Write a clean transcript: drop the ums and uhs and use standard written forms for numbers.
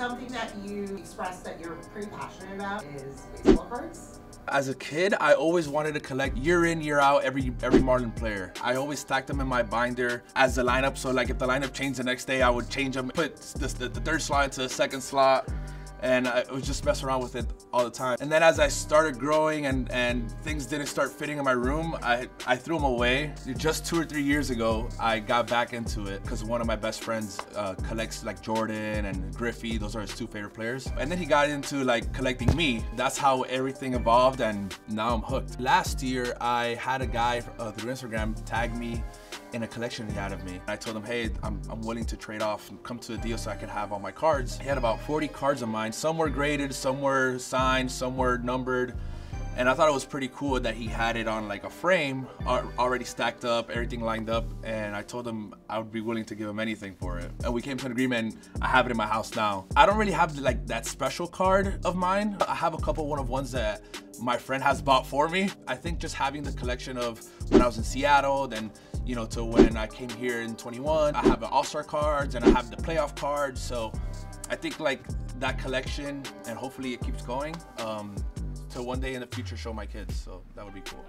Something that you express that you're pretty passionate about is baseball cards. As a kid, I always wanted to collect year in, year out, every Marlin player. I always stacked them in my binder as the lineup. So like if the lineup changed the next day, I would change them, put the third slot into the second slot. And I was just messing around with it all the time. And then as I started growing and things didn't start fitting in my room, I threw them away. Just 2 or 3 years ago, I got back into it because one of my best friends collects like Jordan and Griffey. Those are his two favorite players. And then he got into like collecting me. That's how everything evolved, and now I'm hooked. Last year, I had a guy through Instagram tag me in a collection he had of me. I told him, hey, I'm willing to trade off and come to a deal so I could have all my cards. He had about 40 cards of mine. Some were graded, some were signed, some were numbered. And I thought it was pretty cool that he had it on like a frame, already stacked up, everything lined up. And I told him I would be willing to give him anything for it. And we came to an agreement, and I have it in my house now. I don't really have like that special card of mine. I have a couple one-of-ones that my friend has bought for me. I think just having the collection of when I was in Seattle, then you know, to when I came here in 21, I have the All-Star cards and I have the playoff cards. So I think like that collection, and hopefully it keeps going to one day in the future show my kids. So that would be cool.